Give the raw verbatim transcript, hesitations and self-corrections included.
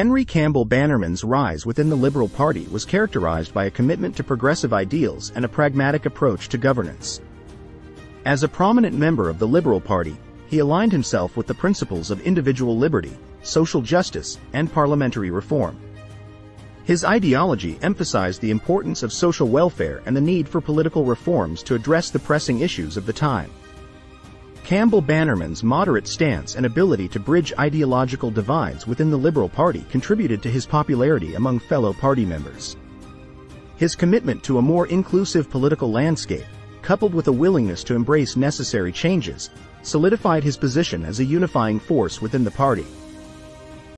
Henry Campbell Bannerman's rise within the Liberal Party was characterized by a commitment to progressive ideals and a pragmatic approach to governance. As a prominent member of the Liberal Party, he aligned himself with the principles of individual liberty, social justice, and parliamentary reform. His ideology emphasized the importance of social welfare and the need for political reforms to address the pressing issues of the time. Campbell Bannerman's moderate stance and ability to bridge ideological divides within the Liberal Party contributed to his popularity among fellow party members. His commitment to a more inclusive political landscape, coupled with a willingness to embrace necessary changes, solidified his position as a unifying force within the party.